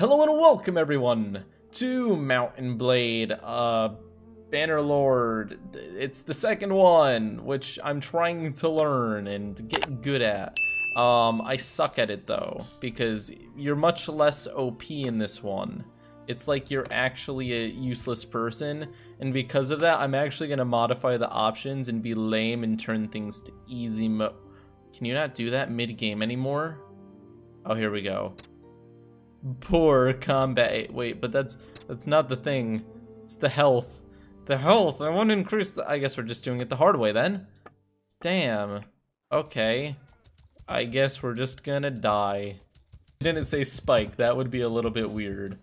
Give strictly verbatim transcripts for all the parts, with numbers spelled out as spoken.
Hello and welcome everyone to Mount and Blade, uh, Bannerlord. It's the second one, which I'm trying to learn and get good at. Um, I suck at it though, because you're much less O P in this one. It's like you're actually a useless person, and because of that, I'm actually gonna modify the options and be lame and turn things to easy mo- Can you not do that mid-game anymore? Oh, here we go. Poor combat. Wait, but that's that's not the thing. It's the health. The health. I want to increase the... I guess we're just doing it the hard way then. Damn. Okay. I guess we're just gonna die. I didn't say spike. That would be a little bit weird.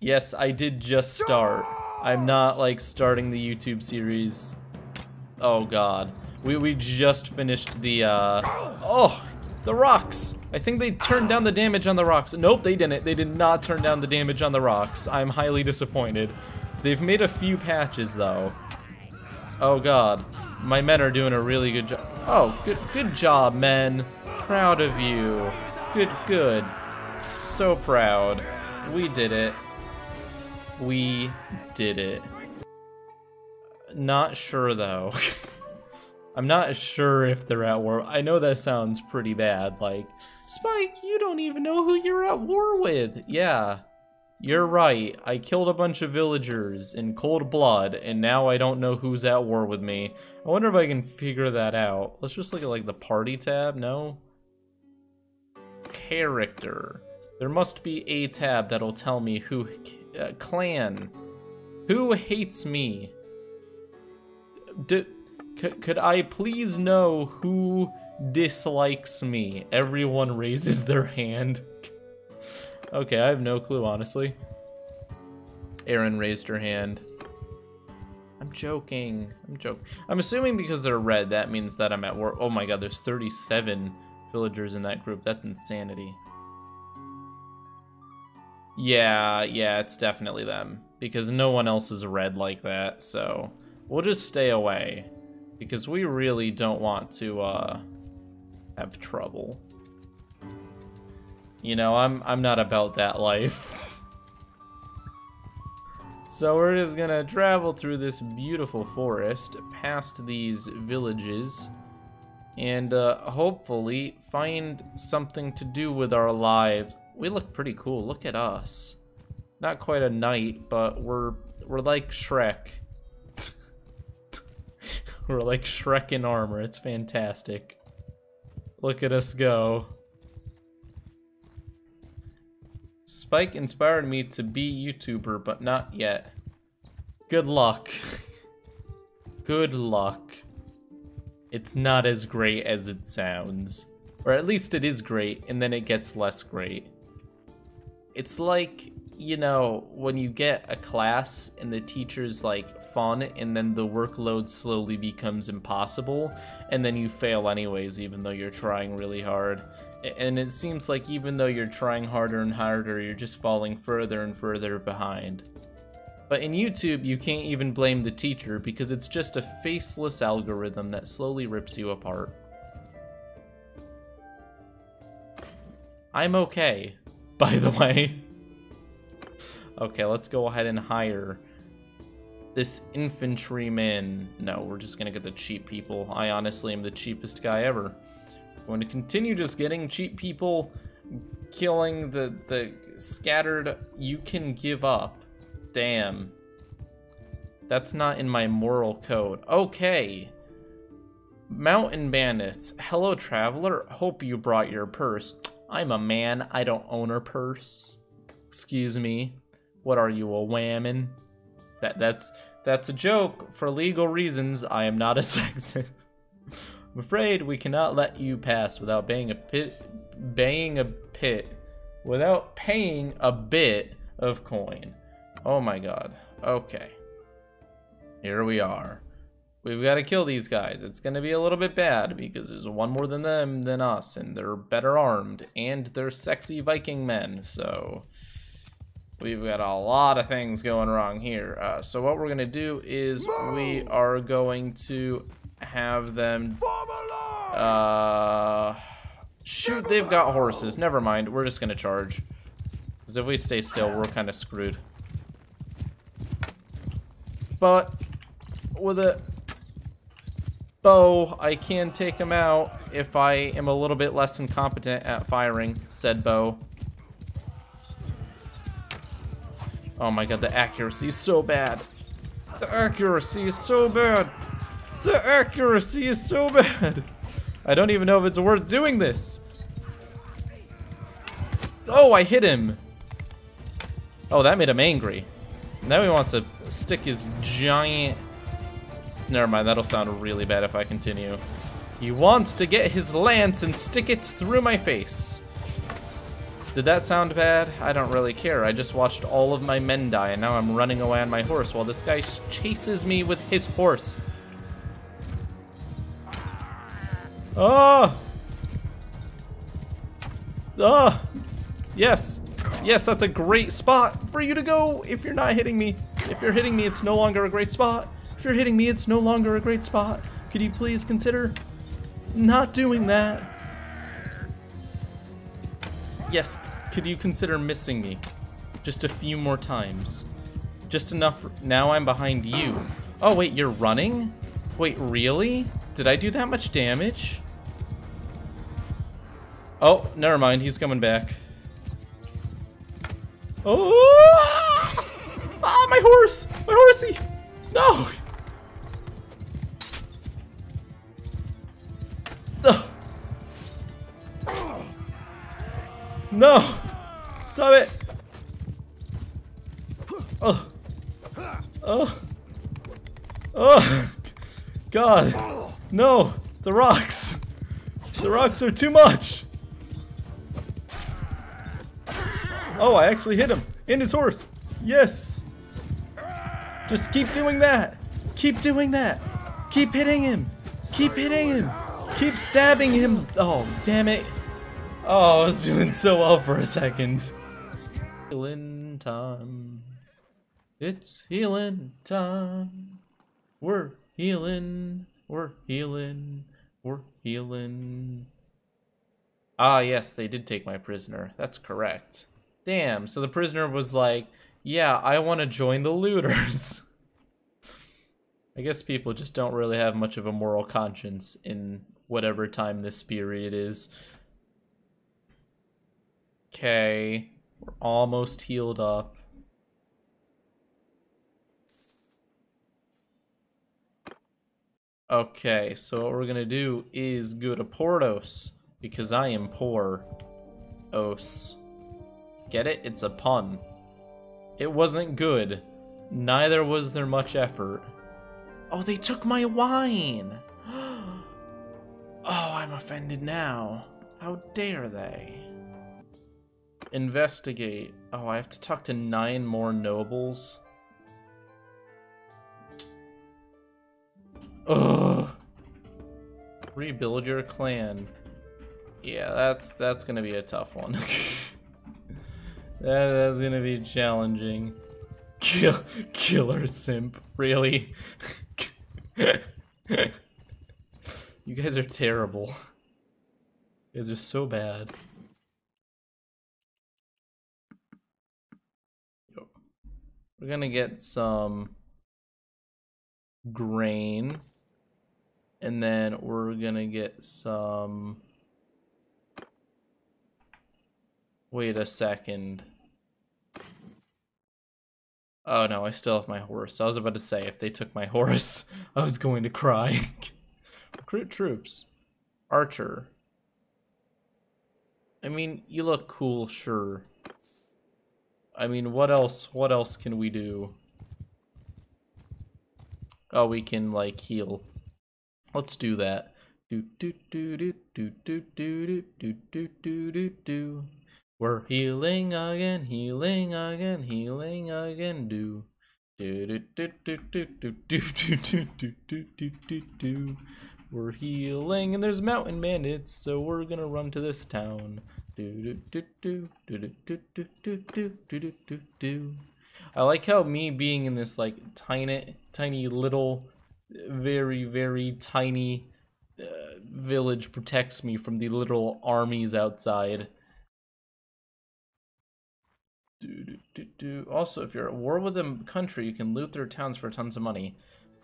Yes, I did just start. I'm not like starting the YouTube series. Oh God. We we just finished the. Uh... Oh. The rocks! I think they turned down the damage on the rocks. Nope, they didn't. They did not turn down the damage on the rocks. I'm highly disappointed. They've made a few patches, though. Oh, God. My men are doing a really good job. Oh, good, good job, men. Proud of you. Good, good. So proud. We did it. We did it. Not sure, though. I'm not sure if they're at war. I know that sounds pretty bad, like, Spike, you don't even know who you're at war with. Yeah, you're right. I killed a bunch of villagers in cold blood, and now I don't know who's at war with me. I wonder if I can figure that out. Let's just look at, like, the party tab, no? Character. There must be a tab that'll tell me who, uh, clan. Who hates me? D- C could I please know who dislikes me? Everyone raises their hand. Okay, I have no clue, honestly. Erin raised her hand. I'm joking. I'm joking. I'm assuming because they're red, that means that I'm at war. Oh my God, there's thirty-seven villagers in that group. That's insanity. Yeah, yeah, it's definitely them. Because no one else is red like that, so... We'll just stay away. Because we really don't want to uh, have trouble. You know, I'm I'm not about that life. So we're just gonna travel through this beautiful forest, past these villages, and uh, hopefully find something to do with our lives. We look pretty cool. Look at us. Not quite a knight, but we're we're like Shrek. We're like Shrek in armor. It's fantastic. Look at us go. Spike inspired me to be YouTuber, but not yet. Good luck. Good luck. It's not as great as it sounds. Or at least it is great, and then it gets less great. It's like... You know, when you get a class and the teacher's like fun and then the workload slowly becomes impossible and then you fail anyways even though you're trying really hard. And it seems like even though you're trying harder and harder, you're just falling further and further behind. But in YouTube, you can't even blame the teacher because it's just a faceless algorithm that slowly rips you apart. I'm okay, by the way. Okay, let's go ahead and hire this infantryman. No, we're just gonna get the cheap people. I honestly am the cheapest guy ever. I'm going to continue just getting cheap people, killing the, the scattered. You can give up. Damn. That's not in my moral code. Okay. Mountain bandits. Hello, traveler. Hope you brought your purse. I'm a man. I don't own a purse. Excuse me. What are you, a whammon? That that's that's a joke. For legal reasons, I am not a sexist. I'm afraid we cannot let you pass without paying a pit, paying a pit, without paying a bit of coin. Oh my God. Okay. Here we are. We've got to kill these guys. It's going to be a little bit bad because there's one more than them than us, and they're better armed, and they're sexy Viking men. So. We've got a lot of things going wrong here. Uh, so what we're gonna do is Move! we are going to have them uh, shoot. They've got horses. Never mind. We're just gonna charge. Because if we stay still, we're kind of screwed. But with a bow, I can take him out if I am a little bit less incompetent at firing said bow. Oh my god, the accuracy is so bad. The accuracy is so bad. The accuracy is so bad. I don't even know if it's worth doing this. Oh, I hit him. Oh, that made him angry. Now he wants to stick his giant... Never mind, that'll sound really bad if I continue. He wants to get his lance and stick it through my face. Did that sound bad? I don't really care. I just watched all of my men die, and now I'm running away on my horse while this guy chases me with his horse. Oh! Oh! Yes. Yes, that's a great spot for you to go if you're not hitting me. If you're hitting me, it's no longer a great spot. If you're hitting me, it's no longer a great spot. Could you please consider not doing that? Yes, could you consider missing me? Just a few more times. Just enough. Now I'm behind you. Oh, wait, you're running? Wait, really? Did I do that much damage? Oh, never mind. He's coming back. Oh! Ah, my horse! My horsey! No! No! Stop it! Oh! Oh! Oh! God! No! The rocks! The rocks are too much! Oh, I actually hit him! And his horse! Yes! Just keep doing that! Keep doing that! Keep hitting him! Keep hitting him! Keep stabbing him! Oh, damn it! Oh, I was doing so well for a second. Healing time. It's healing time. We're healing. We're healing. We're healing. Ah, yes, they did take my prisoner. That's correct. Damn, so the prisoner was like, yeah, I want to join the looters. I guess people just don't really have much of a moral conscience in whatever time this period is. Okay, we're almost healed up. Okay, so what we're gonna do is go to Portos, because I am poor. Os. Get it? It's a pun. It wasn't good. Neither was there much effort. Oh, they took my wine! Oh, I'm offended now. How dare they? Investigate. Oh, I have to talk to nine more nobles. Ugh. Rebuild your clan. Yeah, that's that's gonna be a tough one. that, that's gonna be challenging. Kill, killer simp. Really? You guys are terrible. You guys are so bad. We're gonna get some grain, and then we're gonna get some... Wait a second. Oh no, I still have my horse. I was about to say, if they took my horse, I was going to cry. Recruit troops. Archer. I mean, you look cool, sure. I mean, what else, what else can we do? Oh, we can, like, heal. Let's do that. Do do do do do do do do do do do do. We're healing again, healing again, healing again, do. Do do do do do do do do do do do do do. We're healing, and there's mountain bandits, so we're gonna run to this town. I like how me being in this like tiny, tiny little, very, very tiny uh, village protects me from the little armies outside. Do, do, do, do. Also, if you're at war with a country, you can loot their towns for tons of money.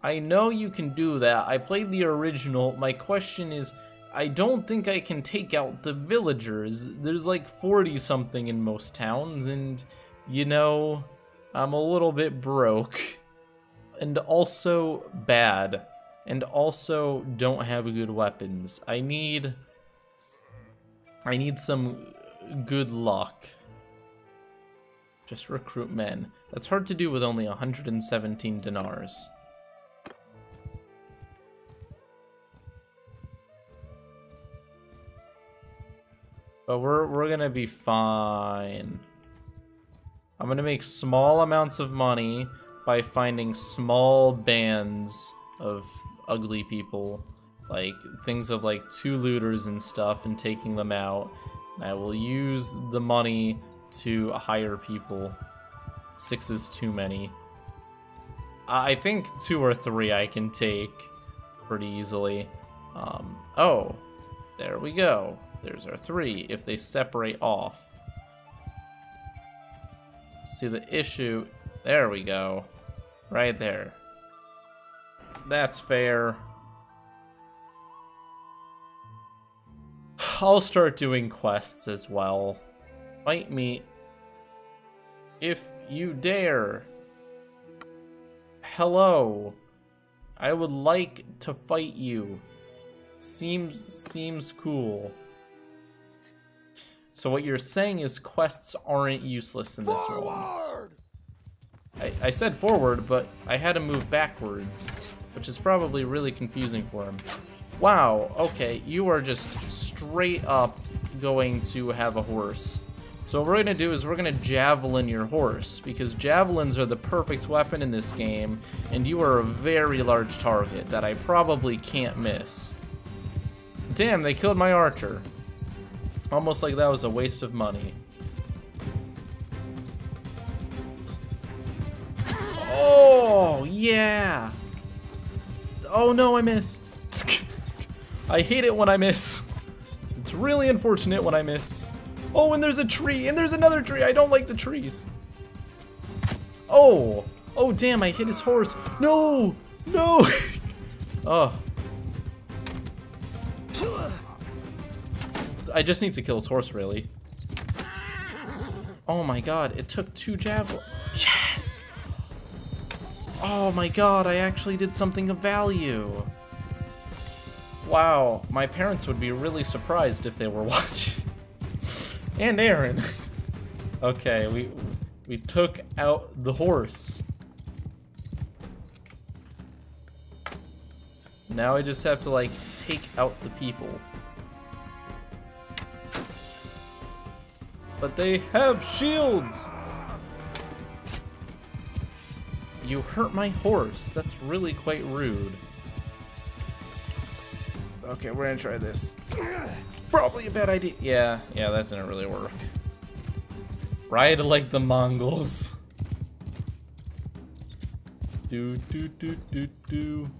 I know you can do that. I played the original. My question is, I don't think I can take out the villagers. There's like forty something in most towns, and, you know, I'm a little bit broke. And also bad. And also don't have good weapons. I need... I need some good luck. Just recruit men. That's hard to do with only one hundred seventeen dinars. But we're we're gonna be fine. I'm gonna make small amounts of money by finding small bands of ugly people, like things of like two looters and stuff, and taking them out. And I will use the money to hire people. Six is too many. I think two or three I can take pretty easily. Um, oh, there we go. There's our three, if they separate off. See the issue, there we go. Right there. That's fair. I'll start doing quests as well. Fight me if you dare. Hello. I would like to fight you. Seems seems cool. So what you're saying is quests aren't useless in this world. I, I said forward, but I had to move backwards, which is probably really confusing for him. Wow, okay, you are just straight up going to have a horse. So what we're gonna do is we're gonna javelin your horse, because javelins are the perfect weapon in this game, and you are a very large target that I probably can't miss. Damn, they killed my archer. Almost like that was a waste of money. Oh, yeah! Oh no, I missed. I hate it when I miss. It's really unfortunate when I miss. Oh, and there's a tree, and there's another tree. I don't like the trees. Oh, oh damn, I hit his horse. No, no. Oh. I just need to kill his horse, really. Oh my god, it took two javelins. Yes. Oh my god, I actually did something of value. Wow, my parents would be really surprised if they were watching. And Aaron. Okay, we we took out the horse. Now I just have to like take out the people. But they have shields. You hurt my horse. That's really quite rude. Okay, we're gonna try this. Probably a bad idea. Yeah, yeah, that didn't really work. Ride like the Mongols. Do, do, do, do, do.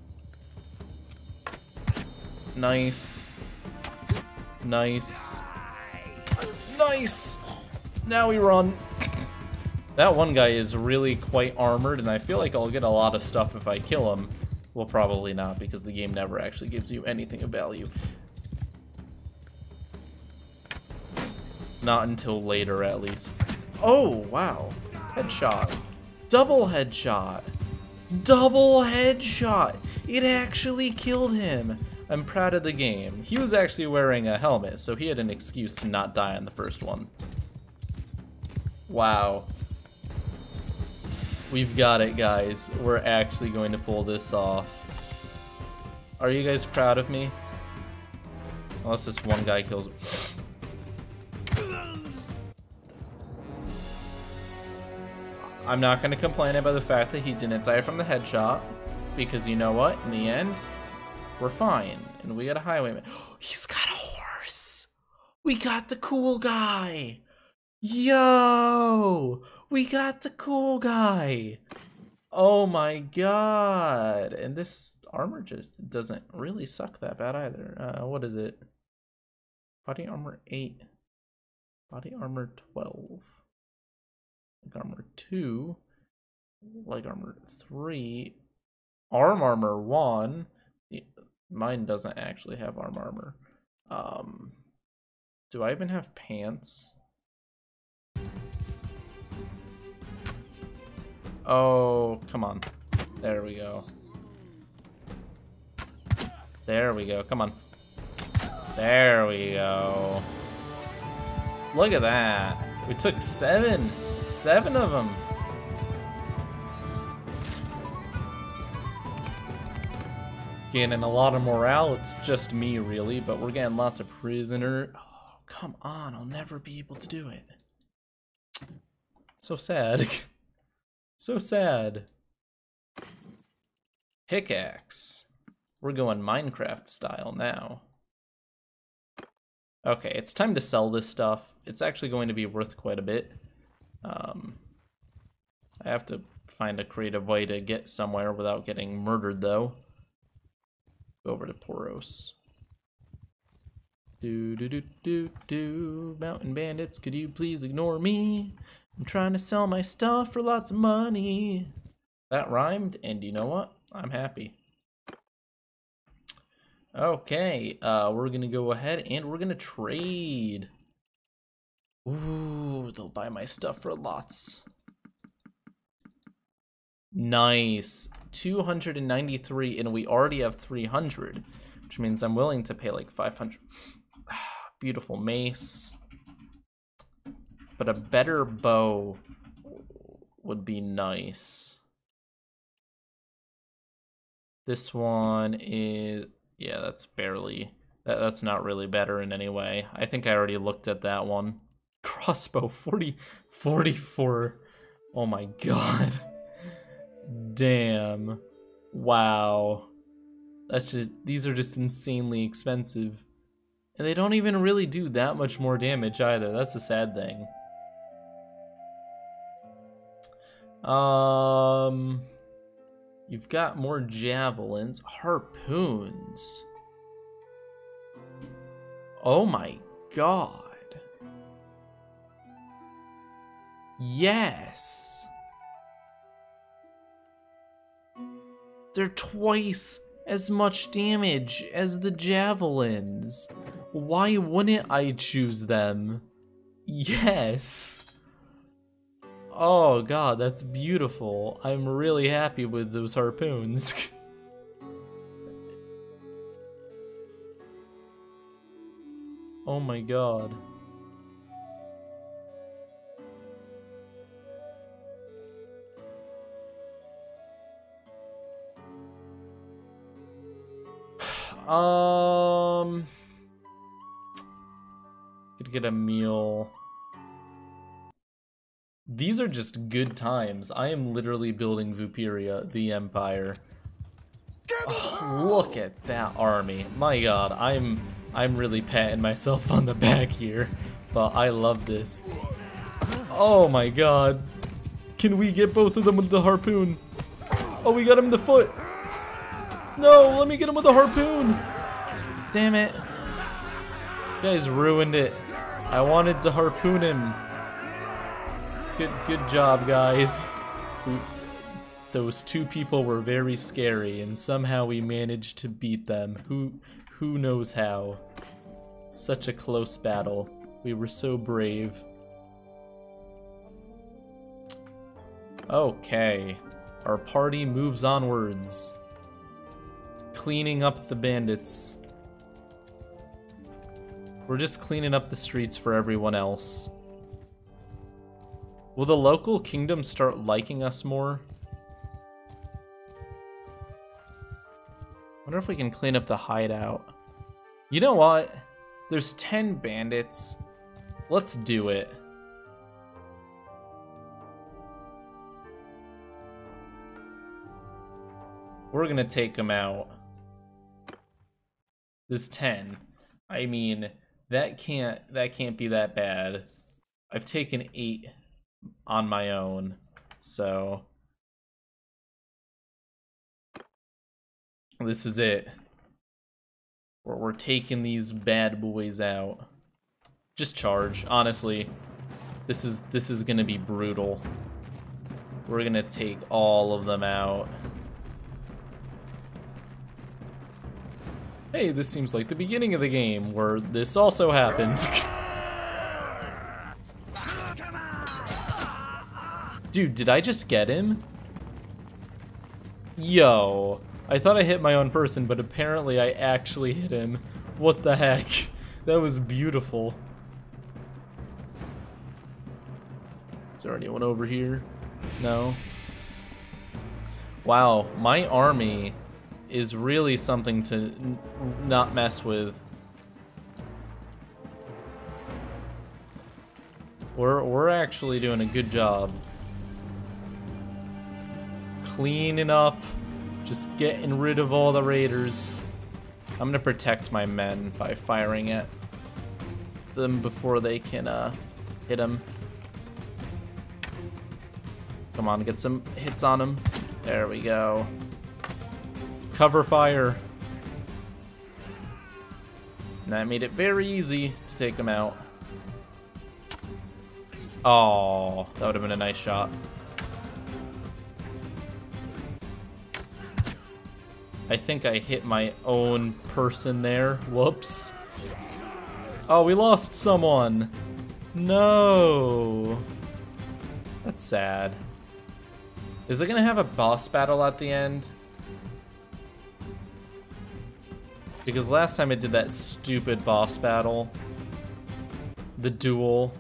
Nice. Nice. Nice! Now we run. That one guy is really quite armored, and I feel like I'll get a lot of stuff if I kill him. Well, probably not, because the game never actually gives you anything of value. Not until later, at least. Oh, wow. Headshot. Double headshot. Double headshot. It actually killed him. I'm proud of the game. He was actually wearing a helmet, so he had an excuse to not die on the first one. Wow. We've got it, guys. We're actually going to pull this off. Are you guys proud of me? Unless this one guy kills me. I'm not going to complain about the fact that he didn't die from the headshot, because you know what? In the end, we're fine. And we got a highwayman. He's got a horse! We got the cool guy! Yo! We got the cool guy! Oh my god! And this armor just doesn't really suck that bad either. Uh, what is it? Body armor eight. Body armor twelve. like armor two, like armor three, arm armor one. Mine doesn't actually have arm armor. Um, do I even have pants? Oh, come on. There we go. There we go. Come on. There we go. Look at that. We took seven. Seven of them. Gaining a lot of morale. It's just me, really, but we're getting lots of prisoner. Oh, come on. I'll never be able to do it. So sad. So sad. Pickaxe. We're going Minecraft style now. Okay, it's time to sell this stuff. It's actually going to be worth quite a bit. Um, I have to find a creative way to get somewhere without getting murdered, though. Go over to Portos. Do do do do do. Mountain bandits, could you please ignore me? I'm trying to sell my stuff for lots of money. That rhymed, and you know what? I'm happy. Okay, uh, we're gonna go ahead and we're gonna trade. Ooh, they'll buy my stuff for lots. Nice, two hundred ninety-three, and we already have three hundred, which means I'm willing to pay like five hundred. Beautiful mace. But a better bow would be nice. This one is, yeah, that's barely, that, that's not really better in any way. I think I already looked at that one. Crossbow, forty, forty-four. Oh my god. Damn. Wow. That's just, these are just insanely expensive. And they don't even really do that much more damage either. That's a sad thing. Um, you've got more javelins, harpoons. Oh my god. Yes. They're twice as much damage as the javelins. Why wouldn't I choose them? Yes. Oh god, that's beautiful. I'm really happy with those harpoons. Oh my god. Um, could get a meal. These are just good times. I am literally building Vuperia, the Empire. Oh, look at that army. My god, I'm I'm really patting myself on the back here, but I love this. Oh my god. Can we get both of them with the harpoon? Oh, we got him in the foot. No, let me get him with a harpoon. Damn it. You guys ruined it. I wanted to harpoon him. Good good job, guys. We, those two people were very scary, and somehow we managed to beat them. Who who knows how? Such a close battle. We were so brave. Okay. Our party moves onwards. Cleaning up the bandits. We're just cleaning up the streets for everyone else. Will the local kingdom start liking us more? I wonder if we can clean up the hideout. You know what? There's ten bandits. Let's do it. We're gonna take them out. This ten. I mean, that can't that can't be that bad. I've taken eight on my own, so this is it. We're we're taking these bad boys out. Just charge, honestly. This is this is gonna be brutal. We're gonna take all of them out. Hey, this seems like the beginning of the game where this also happens. Dude, did I just get him? Yo, I thought I hit my own person, but apparently I actually hit him. What the heck? That was beautiful. Is there anyone over here? No. Wow, my army is really something to n not mess with. We're, we're actually doing a good job. Cleaning up, just getting rid of all the raiders. I'm gonna protect my men by firing at them before they can uh, hit them. Come on, get some hits on them. There we go. Cover fire. And that made it very easy to take them out. Oh, that would have been a nice shot. I think I hit my own person there. Whoops. Oh, we lost someone. No. That's sad. Is it gonna have a boss battle at the end? Because last time I did that stupid boss battle. The duel.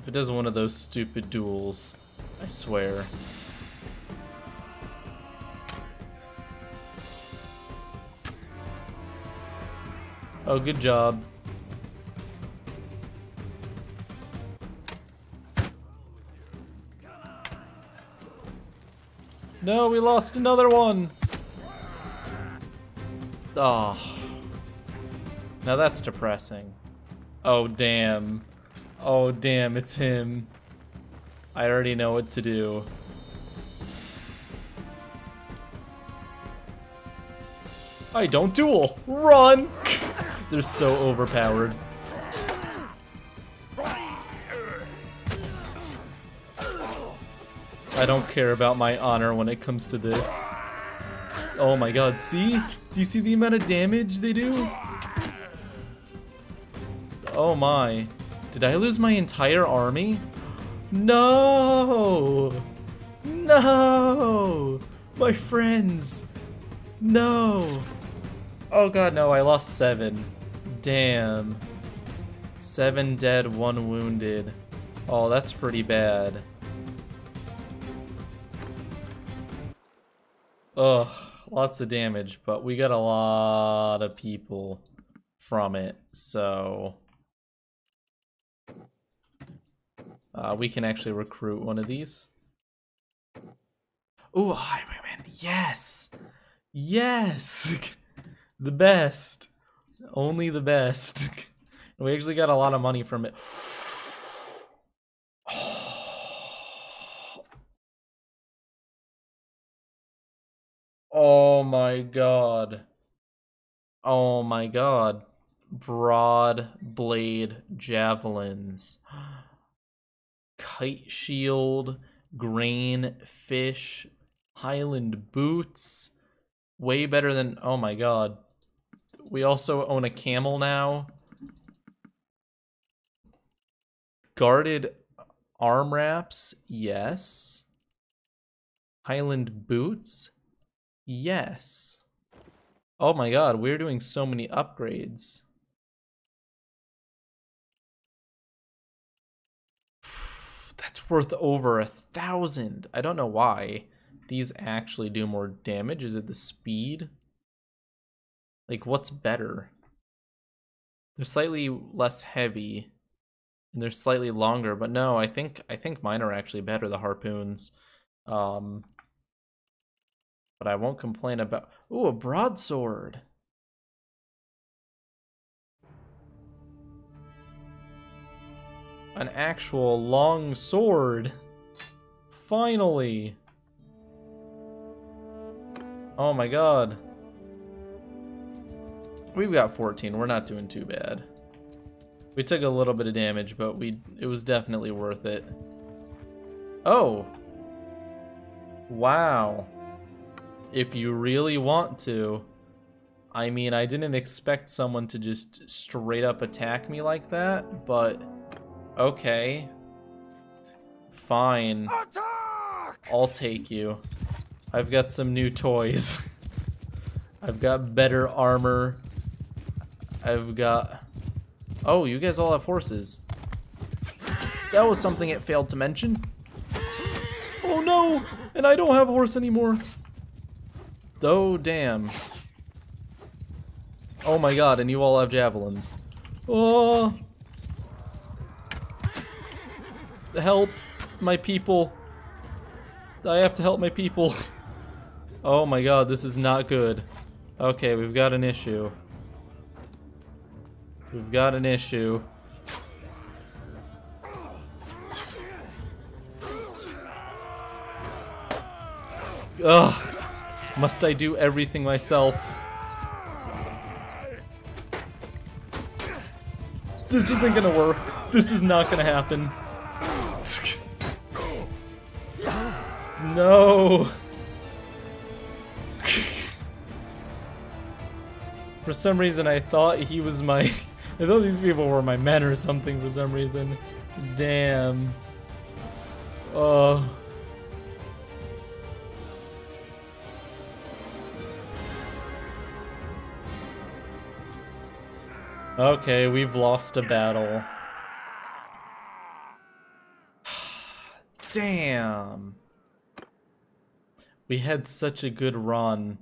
If it does one of those stupid duels, I swear. Oh, good job. No, we lost another one. Oh. Now that's depressing. Oh, damn. Oh, damn, it's him. I already know what to do. I don't duel. Run! They're so overpowered. I don't care about my honor when it comes to this. Oh my god, see? Do you see the amount of damage they do? Oh my. Did I lose my entire army? No! No! My friends! No! Oh god, no, I lost seven. Damn. Seven dead, one wounded. Oh, that's pretty bad. Ugh, lots of damage, but we got a lot of people from it, so uh, we can actually recruit one of these. Ooh, highwayman! Yes, yes, the best, only the best. We actually got a lot of money from it. Oh my god. Oh my god. Broad blade javelins. Kite shield, grain, fish, Highland boots. Way better than, oh my god. We also own a camel now. Guarded arm wraps, yes. Highland boots. Yes. Oh my god, we're doing so many upgrades. That's worth over a thousand. I don't know why these actually do more damage. Is it the speed? Like, what's better? They're slightly less heavy and they're slightly longer, but no, I think I think mine are actually better, the harpoons. Um But I won't complain about... Ooh, a broadsword! An actual long sword! Finally! Oh my god. We've got fourteen, we're not doing too bad. We took a little bit of damage, but we it was definitely worth it. Oh. Wow. If you really want to. I mean, I didn't expect someone to just straight up attack me like that, but okay. Fine. Attack! I'll take you. I've got some new toys. I've got better armor. I've got... Oh, you guys all have horses. That was something it failed to mention. Oh no! And I don't have a horse anymore. Oh, damn. Oh my god, and you all have javelins. Oh! Help my people. I have to help my people. Oh my god, this is not good. Okay, we've got an issue. We've got an issue. Ugh. Must I do everything myself? This isn't gonna work. This is not gonna happen. No! For some reason I thought he was my... I thought these people were my men or something for some reason. Damn. Oh. Okay, we've lost a battle. Damn. We had such a good run.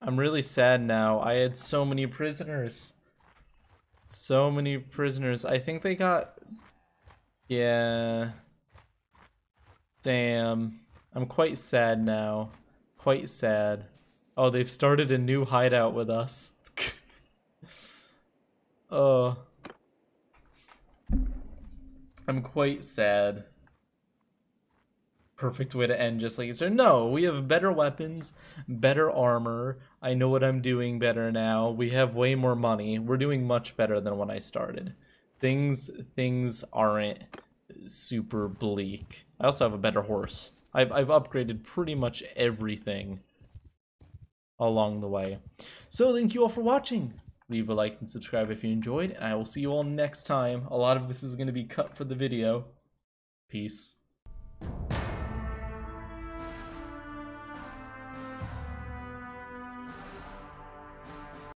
I'm really sad now. I had so many prisoners. So many prisoners. I think they got... Yeah. Damn. I'm quite sad now. Quite sad. Oh, they've started a new hideout with us. Oh. I'm quite sad. Perfect way to end, just like you said. No, we have better weapons, better armor. I know what I'm doing better now. We have way more money. We're doing much better than when I started. Things things aren't super bleak. I also have a better horse. I've I've upgraded pretty much everything along the way. So thank you all for watching. Leave a like and subscribe if you enjoyed, and I will see you all next time. A lot of this is going to be cut for the video. Peace.